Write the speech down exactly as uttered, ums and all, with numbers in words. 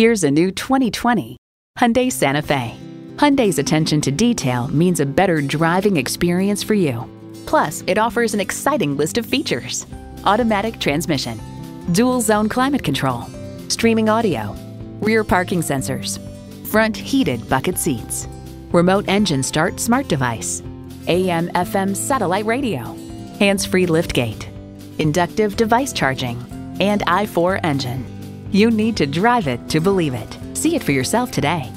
Here's a new twenty twenty Hyundai Santa Fe. Hyundai's attention to detail means a better driving experience for you. Plus, it offers an exciting list of features: automatic transmission, dual zone climate control, streaming audio, rear parking sensors, front heated bucket seats, remote engine start smart device, A M F M satellite radio, hands-free liftgate, inductive device charging, and I four engine. You need to drive it to believe it. See it for yourself today.